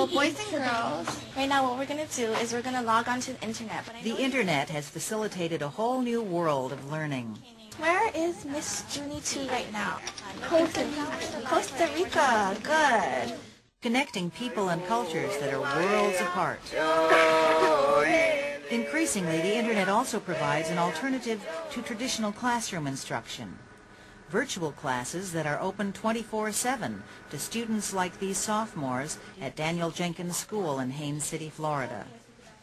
So boys and girls, right now what we're going to do is we're going to log on to the Internet. But the Internet has facilitated a whole new world of learning. Where is Miss Junie 2 right now? Costa Rica. Good. Connecting people and cultures that are worlds apart. Increasingly, the Internet also provides an alternative to traditional classroom instruction. Virtual classes that are open 24/7 to students like these sophomores at Daniel Jenkins School in Haines City, Florida.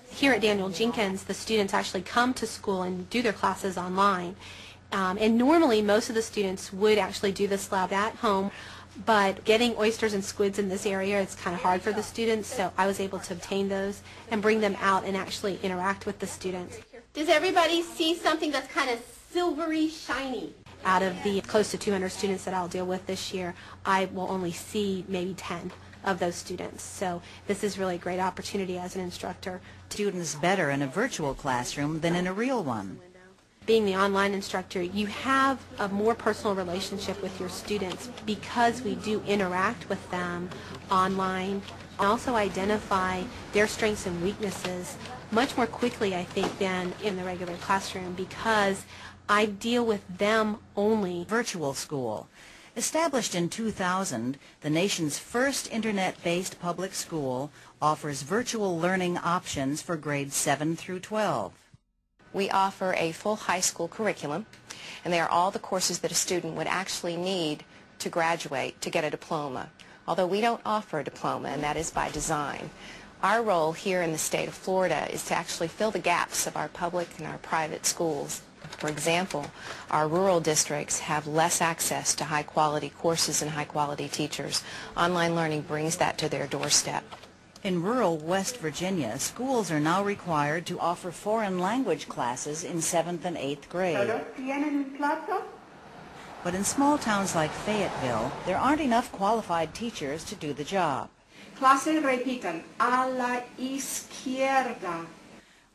Here at Daniel Jenkins, the students actually come to school and do their classes online. And normally, most of the students would actually do this lab at home. But getting oysters and squids in this area is kind of hard for the students, so I was able to obtain those and bring them out and actually interact with the students. Does everybody see something that's kind of silvery, shiny? Out of the close to 200 students that I'll deal with this year, I will only see maybe 10 of those students. So this is really a great opportunity as an instructor. Students better in a virtual classroom than in a real one. Being the online instructor, you have a more personal relationship with your students because we do interact with them online and also identify their strengths and weaknesses much more quickly, I think, than in the regular classroom because I deal with them only. Virtual school. Established in 2000, the nation's first Internet-based public school offers virtual learning options for grades 7 through 12. We offer a full high school curriculum, and they are all the courses that a student would actually need to graduate to get a diploma, although we don't offer a diploma, and that is by design. Our role here in the state of Florida is to actually fill the gaps of our public and our private schools. For example, our rural districts have less access to high-quality courses and high-quality teachers. Online learning brings that to their doorstep. In rural West Virginia, schools are now required to offer foreign language classes in 7th and 8th grade. But in small towns like Fayetteville, there aren't enough qualified teachers to do the job. Clases repiten, a la izquierda.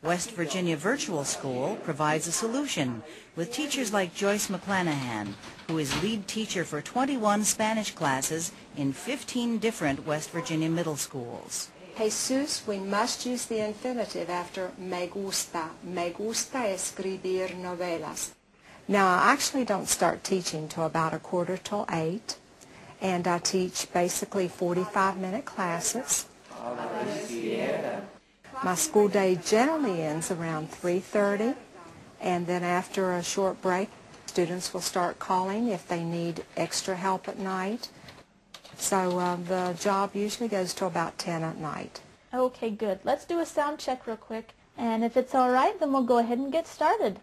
West Virginia Virtual School provides a solution with teachers like Joyce McClanahan, who is lead teacher for 21 Spanish classes in 15 different West Virginia middle schools. Jesus, we must use the infinitive after me gusta. Me gusta escribir novelas. Now, I actually don't start teaching till about 7:45, and I teach basically 45-minute classes. My school day generally ends around 3:30, and then after a short break, students will start calling if they need extra help at night. So the job usually goes to about 10 at night. Okay, good. Let's do a sound check real quick, and if it's all right, then we'll go ahead and get started.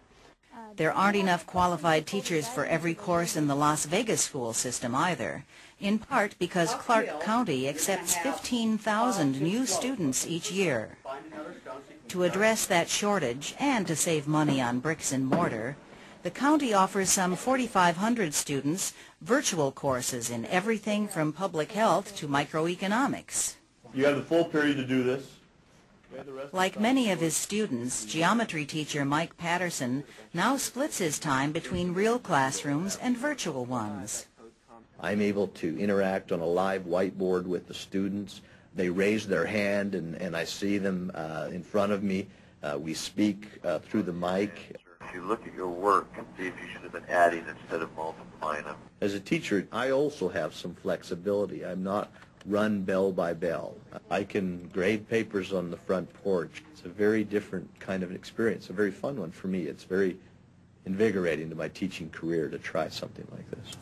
There aren't enough qualified teachers for every course in the Las Vegas school system either, in part because Clark County accepts 15,000 new students each year. To address that shortage and to save money on bricks and mortar, the county offers some 4,500 students virtual courses in everything from public health to microeconomics. You have the full period to do this. Like many of his students, geometry teacher Mike Patterson now splits his time between real classrooms and virtual ones. I'm able to interact on a live whiteboard with the students. They raise their hand and I see them in front of me. We speak through the mic. If you look at your work and see if you should have been adding instead of multiplying them. As a teacher, I also have some flexibility. I'm not run bell by bell. I can grade papers on the front porch. It's a very different kind of an experience, a very fun one for me. It's very invigorating to my teaching career to try something like this.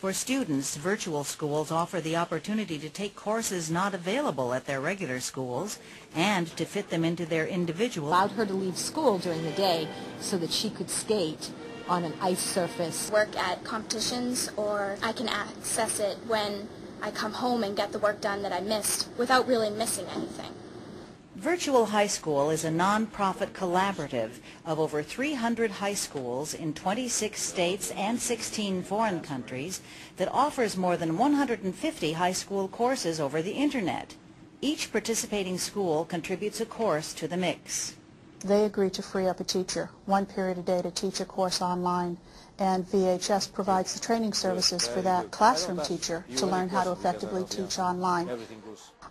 For students, virtual schools offer the opportunity to take courses not available at their regular schools and to fit them into their individual. Allowed her to leave school during the day so that she could skate on an ice surface. Work at competitions, or I can access it when I come home and get the work done that I missed without really missing anything. Virtual High School is a nonprofit collaborative of over 300 high schools in 26 states and 16 foreign countries that offers more than 150 high school courses over the Internet. Each participating school contributes a course to the mix. They agree to free up a teacher, one period a day, to teach a course online, and VHS provides the training services for that classroom teacher to learn how to effectively teach online.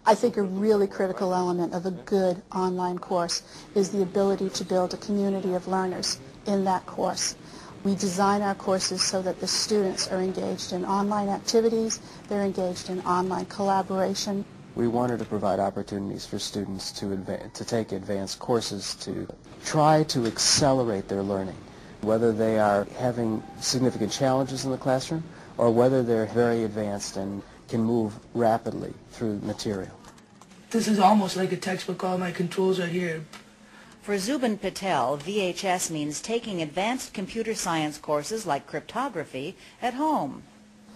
I think a really critical element of a good online course is the ability to build a community of learners in that course. We design our courses so that the students are engaged in online activities, they're engaged in online collaboration. We wanted to provide opportunities for students to take advanced courses to try to accelerate their learning, whether they are having significant challenges in the classroom or whether they're very advanced and can move rapidly through material. This is almost like a textbook. All my controls are here. For Zubin Patel, VHS means taking advanced computer science courses like cryptography at home.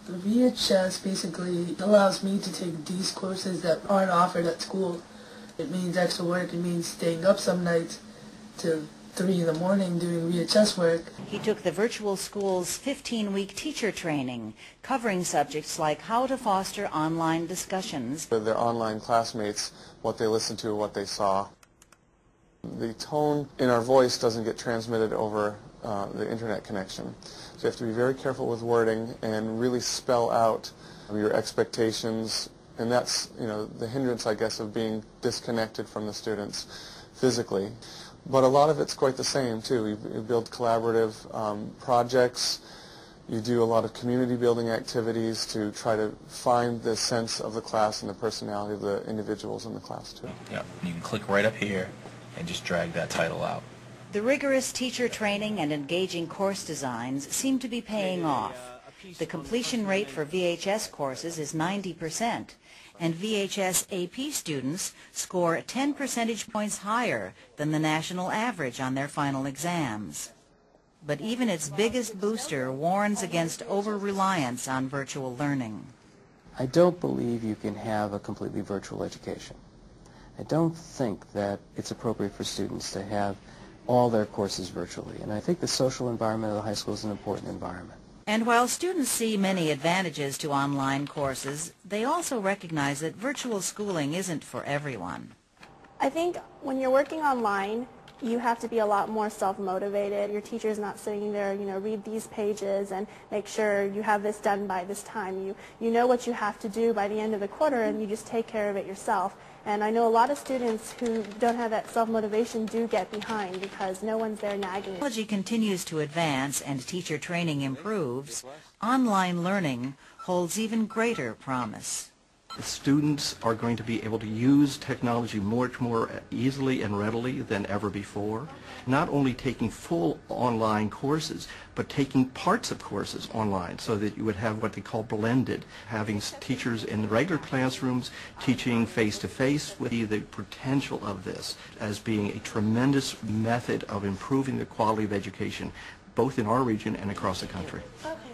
The VHS basically allows me to take these courses that aren't offered at school. It means extra work. It means staying up some nights to 3 in the morning doing VHS work. He took the virtual school's 15-week teacher training, covering subjects like how to foster online discussions. For their online classmates, what they listened to, what they saw. The tone in our voice doesn't get transmitted over the internet connection. So you have to be very careful with wording and really spell out your expectations. And that's, you know, the hindrance, I guess, of being disconnected from the students physically. But a lot of it's quite the same, too. You build collaborative projects. You do a lot of community-building activities to try to find the sense of the class and the personality of the individuals in the class, too. Yeah, you can click right up here and just drag that title out. The rigorous teacher training and engaging course designs seem to be paying off. The completion rate for VHS courses is 90%, and VHS AP students score 10 percentage points higher than the national average on their final exams. But even its biggest booster warns against over-reliance on virtual learning. I don't believe you can have a completely virtual education. I don't think that it's appropriate for students to have all their courses virtually, and I think the social environment of the high school is an important environment. And while students see many advantages to online courses, they also recognize that virtual schooling isn't for everyone. I think when you're working online, you have to be a lot more self-motivated. Your teacher's not sitting there, you know, read these pages and make sure you have this done by this time. You know what you have to do by the end of the quarter, and you just take care of it yourself. And I know a lot of students who don't have that self-motivation do get behind because no one's there nagging. Technology continues to advance and teacher training improves. Online learning holds even greater promise. The students are going to be able to use technology much more easily and readily than ever before, not only taking full online courses, but taking parts of courses online so that you would have what they call blended, having teachers in the regular classrooms teaching face-to-face with the potential of this as being a tremendous method of improving the quality of education, both in our region and across the country. Okay.